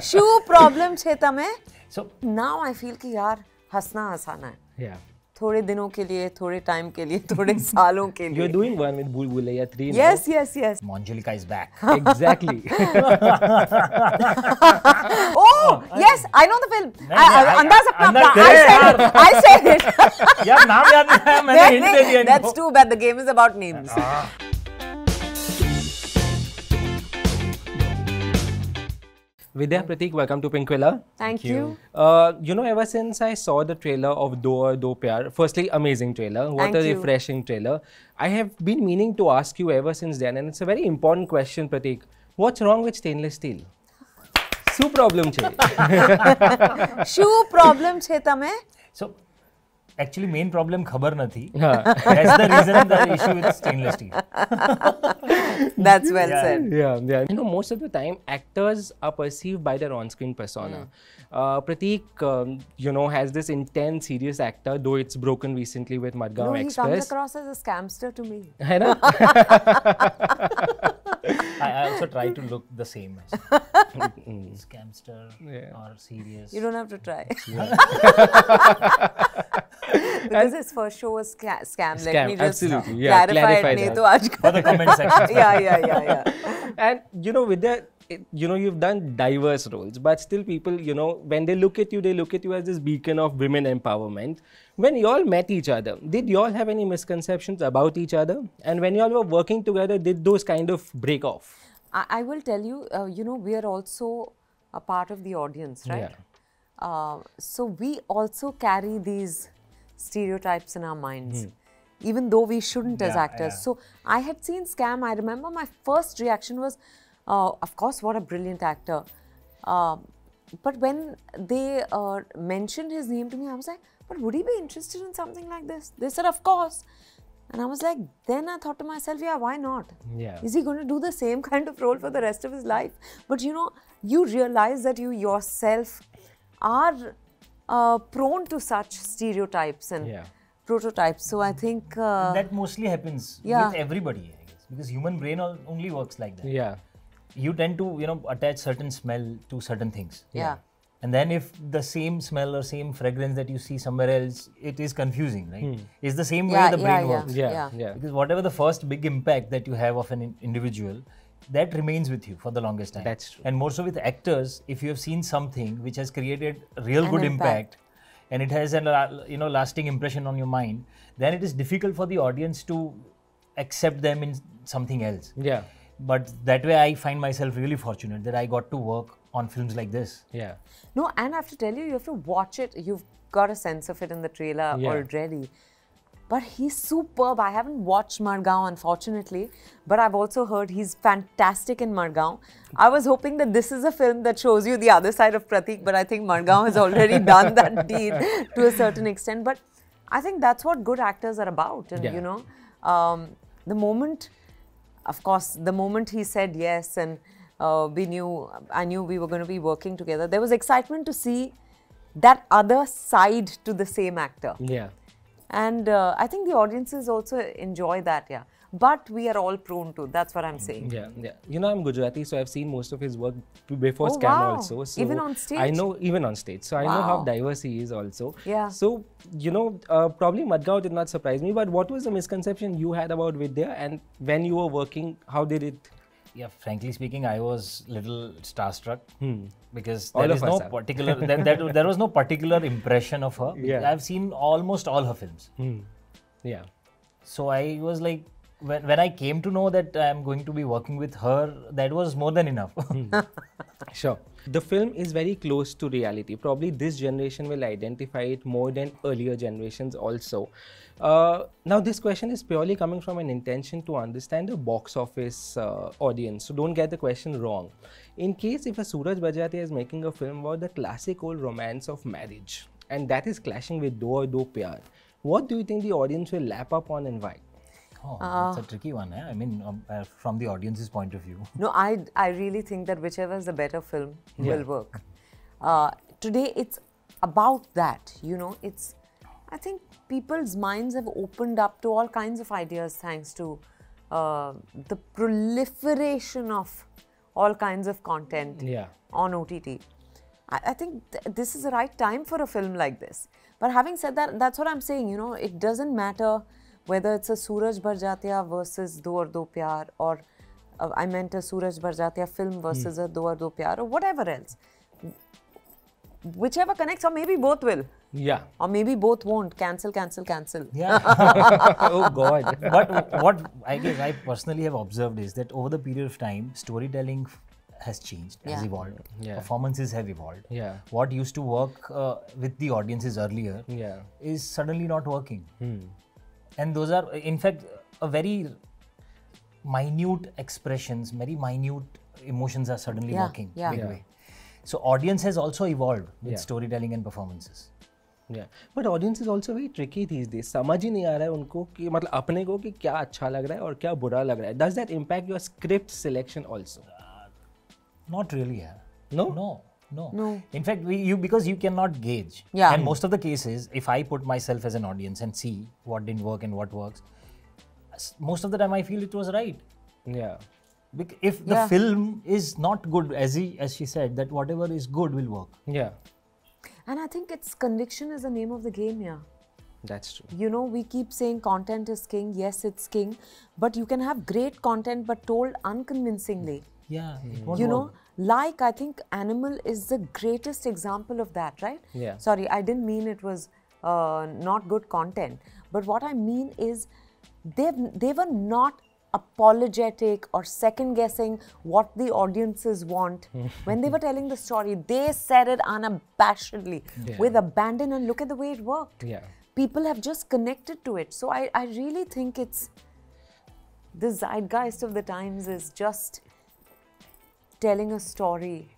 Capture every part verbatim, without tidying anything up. shoe problem छे तमे. So now I feel कि यार हंसना आसान है. Yeah. थोड़े दिनों के लिए, थोड़े टाइम के लिए, थोड़े सालों के लिए. You're doing one with Bhool Bhulaiyaa three. Yes, no? yes, yes. Manjulika is back. Exactly. oh, yes, I know the film. Andaz Apna Apna. I said it. I said it. यार नाम याद नहीं है, मैंने हिंट दे दिया. That's too bad. The game is about names. Vidya, Pratik, welcome to Pinkwilla. Thank you. Uh, you know, ever since I saw the trailer of Do Aur Do Pyaar, firstly, amazing trailer. What Thank a refreshing you. trailer. I have been meaning to ask you ever since then, and it's a very important question, Pratik. What's wrong with stainless steel? Shoe problem che. Shoe problem che tame. So, actually, main problem khabar na thi. That's the reason the issue with stainless steel. That's well yeah. said. Yeah, yeah. You know, most of the time, actors are perceived by their on-screen persona. Yeah. Uh, Pratik, um, you know, has this intense, serious actor, though it's broken recently with Madgaon no, Express. He comes across as a scamster to me. I know. I also try to look the same. Scamster yeah. or serious. You don't have to try. Yeah. Because his first show was scam, scam. Let me just absolutely. Yeah, clarify it. For the comment section. yeah, yeah, yeah, yeah. And you know, with the, you know, you've done diverse roles, but still people, you know, when they look at you, they look at you as this beacon of women empowerment. When you all met each other, did you all have any misconceptions about each other? And when you all were working together, did those kind of break off? I, I will tell you, uh, you know, we are also a part of the audience, right? Yeah. Uh, so we also carry these stereotypes in our minds, mm. even though we shouldn't yeah, as actors. Yeah. So I had seen Scam. I remember my first reaction was, uh, of course, what a brilliant actor. Uh, but when they uh, mentioned his name to me, I was like, but would he be interested in something like this? They said, of course. And I was like, then I thought to myself, yeah, why not? Yeah. Is he going to do the same kind of role for the rest of his life? But you know, you realize that you yourself are uh, prone to such stereotypes and yeah. prototypes. So I think uh, that mostly happens yeah. with everybody, I guess, because human brain only works like that. Yeah, you tend to you know attach certain smell to certain things. Yeah, yeah. and then if the same smell or same fragrance that you see somewhere else, it is confusing, right? Hmm. It's the same yeah, way the yeah, brain yeah. works. Yeah. Yeah. yeah, because whatever the first big impact that you have of an individual, that remains with you for the longest time. That's true. And more so with actors, if you have seen something which has created real An good impact, impact and it has a you know lasting impression on your mind, then it is difficult for the audience to accept them in something else. Yeah. But that way I find myself really fortunate that I got to work on films like this. Yeah. No, and I have to tell you, you have to watch it. You've got a sense of it in the trailer yeah. already. But he's superb. I haven't watched Madgaon, unfortunately. But I've also heard he's fantastic in Madgaon. I was hoping that this is a film that shows you the other side of Pratik. But I think Madgaon has already done that deed to a certain extent. But I think that's what good actors are about. And, yeah. you know, um, the moment, of course, the moment he said yes and uh, we knew, I knew we were going to be working together, there was excitement to see that other side to the same actor. Yeah. And uh, I think the audiences also enjoy that, yeah. But we are all prone to, that's what I'm saying. Yeah, yeah. You know, I'm Gujarati, so I've seen most of his work before oh, Scam wow. also. So even on stage? I know, even on stage. So wow. I know how diverse he is also. Yeah. So, you know, uh, probably Madgaon did not surprise me, but what was the misconception you had about Vidya and when you were working, how did it? Yeah, frankly speaking, I was little starstruck hmm. because there all is no particular there, there, there was no particular impression of her. Yeah. I've seen almost all her films. Hmm. Yeah. So I was like, when, when I came to know that I'm going to be working with her, that was more than enough. hmm. Sure. The film is very close to reality. Probably this generation will identify it more than earlier generations also. Uh, now, this question is purely coming from an intention to understand the box office uh, audience. So, don't get the question wrong. In case if a Sooraj Barjatya is making a film about the classic old romance of marriage and that is clashing with Do Aur Do Pyaar, what do you think the audience will lap up on and why? Oh, uh, that's a tricky one. Eh? I mean, um, uh, from the audience's point of view. No, I, I really think that whichever is the better film yeah. will work. Uh, today, it's about that, you know. It's, I think people's minds have opened up to all kinds of ideas thanks to uh, the proliferation of all kinds of content yeah. on O T T. I, I think th this is the right time for a film like this. But having said that, that's what I'm saying, you know, it doesn't matter whether it's a Sooraj Barjatya versus Do Aur Do Pyaar, or uh, I meant a Sooraj Barjatya film versus mm. a Do Aur Do Pyaar, or whatever else. Whichever connects, or maybe both will. Yeah. Or maybe both won't. Cancel, cancel, cancel. Yeah. Oh God. But what I guess I personally have observed is that over the period of time, storytelling has changed, yeah. has evolved. Yeah. Performances have evolved. Yeah. What used to work uh, with the audiences earlier yeah. is suddenly not working. Hmm. And those are, in fact, a very minute expressions, very minute emotions are suddenly yeah. working. Yeah. Midway. Yeah. So audience has also evolved with yeah. storytelling and performances. Yeah, but audience is also very tricky these days. समझ ही नहीं आ रहा है उनको कि मतलब अपने को कि क्या अच्छा लग रहा है और क्या बुरा लग रहा है. Does that impact your script selection also? Uh, not really. Yeah. No? No. No. No. In fact, we, you because you cannot gauge. Yeah. And most of the cases, if I put myself as an audience and see what didn't work and what works, most of the time I feel it was right. Yeah. If the yeah. film is not good, as he, as she said, that whatever is good will work. Yeah. And I think it's conviction is the name of the game, yeah. That's true. You know, we keep saying content is king. Yes, it's king. But you can have great content, but told unconvincingly. Yeah. Mm. You know, like I think Animal is the greatest example of that, right? Yeah. Sorry, I didn't mean it was uh, not good content. But what I mean is they they were not apologetic or second guessing what the audiences want. When they were telling the story, they said it unabashedly yeah. with abandon, and look at the way it worked. Yeah. People have just connected to it. So I, I really think it's the zeitgeist of the times is just telling a story.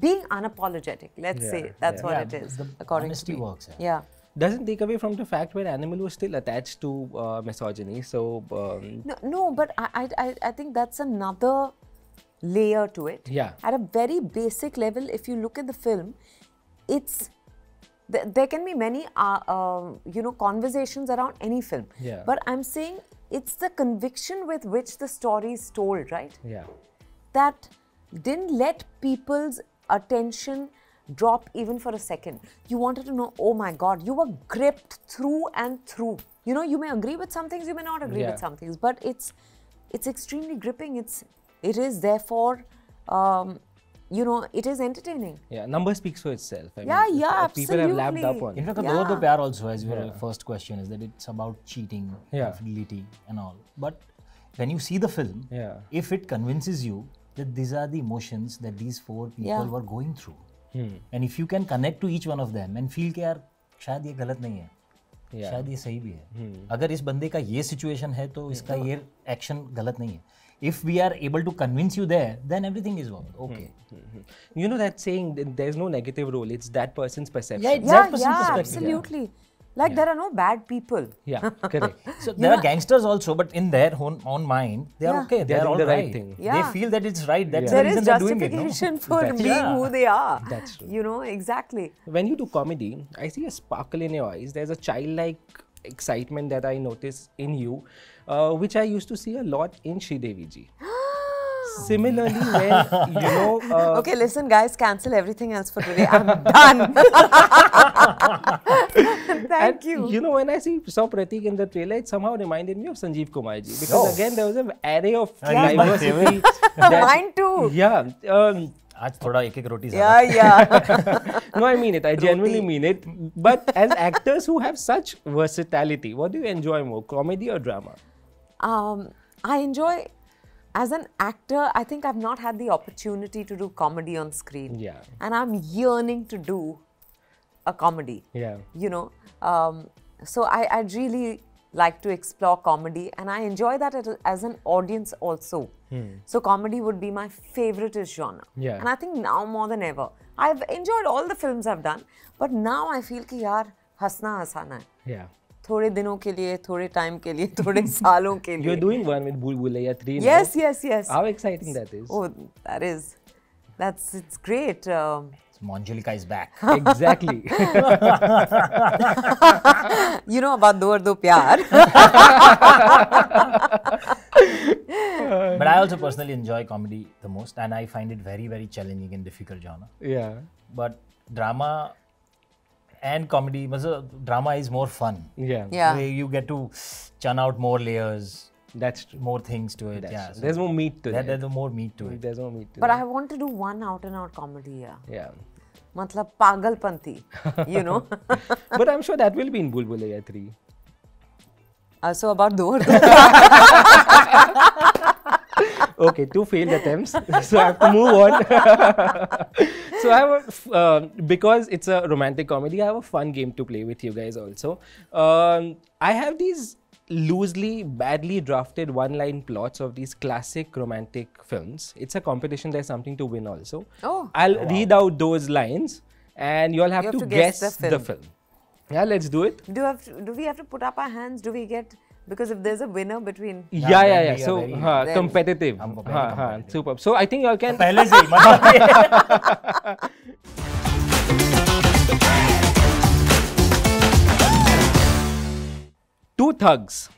Being unapologetic, let's yeah. say that's yeah. what yeah, it is. The according honesty to works. Yeah. yeah. Doesn't take away from the fact where Animal was still attached to uh, misogyny, so... Um, no, no, but I, I, I think that's another layer to it. Yeah. At a very basic level, if you look at the film, it's... Th there can be many, uh, uh, you know, conversations around any film. Yeah. But I'm saying it's the conviction with which the story is told, right? Yeah. That didn't let people's attention drop even for a second. You wanted to know, oh my God, you were gripped through and through. You know, you may agree with some things, you may not agree yeah. with some things, but it's it's extremely gripping. It's it is therefore, um, you know, it is entertaining. Yeah, number speaks for itself. I yeah, mean, yeah, people absolutely. have lapped up on. In fact, yeah. Do Aur Do Pyaar also, as your yeah. first question, is that it's about cheating, yeah. infidelity, and all. But when you see the film, yeah. if it convinces you that these are the emotions that these four people yeah. were going through. Hmm. And if you can connect to each one of them and feel कि यार शायद ये गलत नहीं है, yeah. शायद ये सही भी है. Hmm. अगर इस बंदे का ये situation है तो इसका ये action गलत नहीं है. If we are able to convince you there, then everything is okay. Hmm. You know that saying, there's no negative role. It's that person's perception. Yeah, it's yeah, that person's yeah, perspective. Absolutely. Yeah. Like yeah. there are no bad people. Yeah, correct. So there yeah. are gangsters also, but in their own, own mind, they are yeah. okay. They, they are all the right. right thing. Yeah. They feel that it's right. That's yeah. the there reason they're doing it. There is justification for That's being yeah. who they are. That's true. You know, exactly. When you do comedy, I see a sparkle in your eyes. There's a childlike excitement that I notice in you, uh, which I used to see a lot in Sridevi ji. Similarly, when you know. Uh, okay, listen, guys, cancel everything else for today. I'm done. Thank and, you. You know, when I see saw Pratik in the trailer, it somehow reminded me of Sanjeev Kumar ji, because oh. again there was an array of yeah, diversity. That, mine too. Yeah. Um, Aaj thoda ek ek roti yeah, yeah. No, I mean it. I genuinely mean it. But as actors who have such versatility, what do you enjoy more, comedy or drama? Um, I enjoy. As an actor, I think I've not had the opportunity to do comedy on screen. Yeah. And I'm yearning to do a comedy. Yeah. You know, um, so I, I'd really like to explore comedy, and I enjoy that as an audience also. Hmm. So comedy would be my favorite genre. Yeah. And I think now more than ever, I've enjoyed all the films I've done, but now I feel ki yaar hasna hasana hai. Yeah. थोड़े दिनों के लिए, थोड़े time के लिए, थोड़े सालों के लिए. You're doing one with Bhool Bhulaiyaa three. Yes, now. yes, yes. How exciting that is. Oh, that is, that's, it's great. Um, Manjulika is back. Exactly. You know about Do Aur Do Pyaar. God. But I also personally enjoy comedy the most, and I find it very, very challenging and difficult genre. Yeah. But drama and comedy, drama is more fun. Yeah. Yeah. You get to churn out more layers. That's true. More things to it. That's yeah. So there's more meat to there, it. There's more meat to it. There's more meat to but it. But I want to do one out and out comedy. Yeah. Yeah. Matlab pagalpanthi, you know. But I'm sure that will be in Bhool Bhulaiyaa three. Uh, so about Do Aur Do Pyaar. Okay, two failed attempts. So I have to move on. So I have a, uh, because it's a romantic comedy, I have a fun game to play with you guys also. Um, I have these loosely, badly drafted one-line plots of these classic romantic films. It's a competition, there's something to win also. Oh, I'll wow. read out those lines and you'll have, you have to, to guess, guess the, film. the film. Yeah, let's do it. Do, have to, do we have to put up our hands? Do we get... Because if there's a winner between... Yeah, yeah, yeah. yeah. So, very, haan, competitive. Haan, competitive. Haan, superb. So, I think you can... Pehle se, two thugs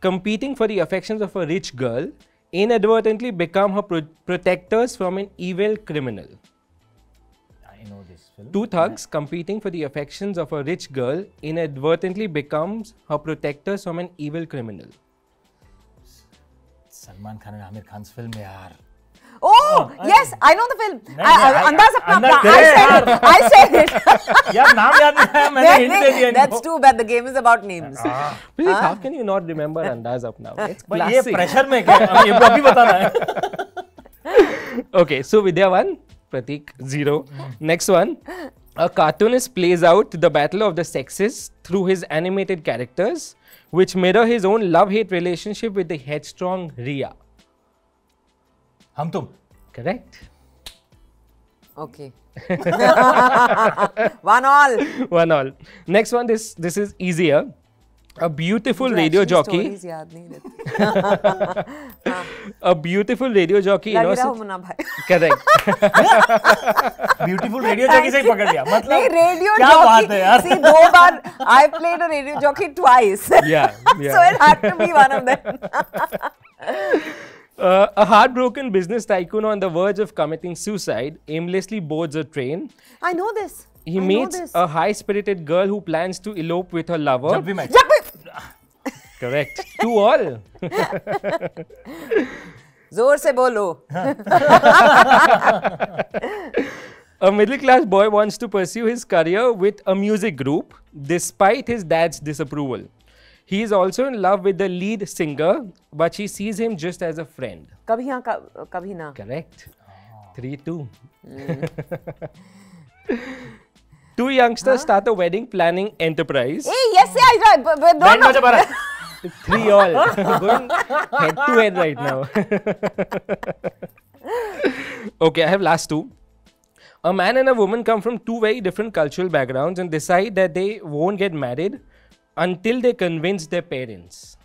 competing for the affections of a rich girl inadvertently become her pro protectors from an evil criminal. I know this film. Two thugs yeah. competing for the affections of a rich girl inadvertently becomes her protectors from an evil criminal. Salman Khan and Amir Khan's film, yaar. Oh, oh, yes, I, I know the film. No, I, I, Andaz Apna Apna. I said it. I said it. Yeah, that's too bad. The game is about names. Ah. Please, ah. how can you not remember Andaz Apna Apna? It's classic. Pressure. Okay, so Vidya one, Pratik zero. Next one. A cartoonist plays out the battle of the sexes through his animated characters, which mirror his own love-hate relationship with the headstrong Riya. Hamtub. Correct. Okay. One all. One all. Next one, this this is easier. A beautiful radio jockey. A beautiful radio jockey. Correct. Beautiful radio jockey se pakad liya. Matlab radio jockey. See, do baar I played a radio jockey twice. Yeah. yeah. So it had to be one of them. Uh, a heartbroken business tycoon on the verge of committing suicide aimlessly boards a train. I know this. He I meets this. a high-spirited girl who plans to elope with her lover. Jab bhi main. Jab bhi. Correct. Two all. Zor se bolo. A middle-class boy wants to pursue his career with a music group despite his dad's disapproval. He is also in love with the lead singer, but she sees him just as a friend. Kabhi haan, kabhi na. Correct. three two. Mm. Two youngsters huh? start a wedding planning enterprise. Hey, yes, yeah, I but, but don't know. Three all. Going head to head right now. Okay, I have last two. A man and a woman come from two very different cultural backgrounds and decide that they won't get married until they convince their parents.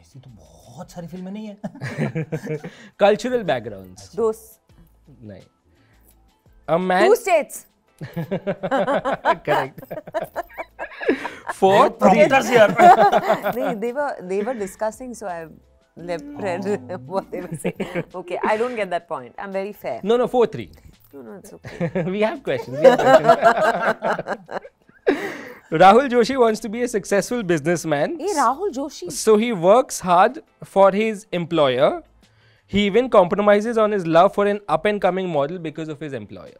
ऐसी तो बहुत सारी फिल्में नहीं हैं. Cultural backgrounds. Dos. नहीं. A man. Two states. Correct. Four. Prompters here. नहीं, they were they were discussing, so I left oh. what they were saying. Okay, I don't get that point. I'm very fair. No, no, four three. No, no, it's okay. We have questions. We have questions. Rahul Joshi wants to be a successful businessman. Hey, Rahul Joshi. So he works hard for his employer. He even compromises on his love for an up-and-coming model because of his employer.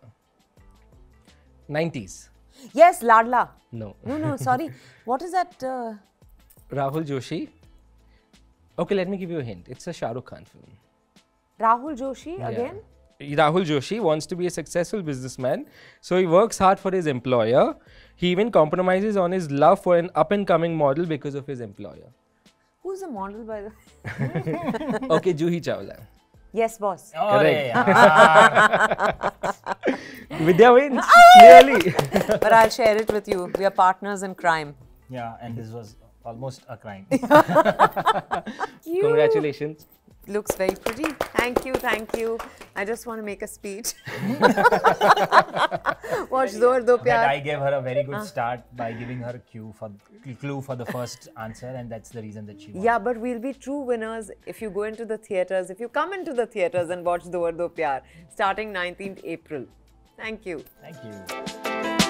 nineties. Yes, Ladla. No. No, no, sorry. What is that? Uh... Rahul Joshi. Okay, let me give you a hint. It's a Shah Rukh Khan film. Rahul Joshi yeah. again? Rahul Joshi wants to be a successful businessman. So he works hard for his employer. He even compromises on his love for an up-and-coming model because of his employer. Who's the model, by the way? Okay, Juhi Chawla. Yes, boss. Oh, correct. Yeah. Vidya wins, clearly. But I'll share it with you. We are partners in crime. Yeah, and this was almost a crime. Congratulations. looks very pretty. Thank you, thank you. I just want to make a speech. Watch Do Aur Do Pyaar. I gave her a very good start by giving her a cue for, clue for the first answer, and that's the reason that she won. Yeah, but we'll be true winners if you go into the theatres, if you come into the theatres and watch Do Aur Do Pyaar starting nineteenth April. Thank you. Thank you.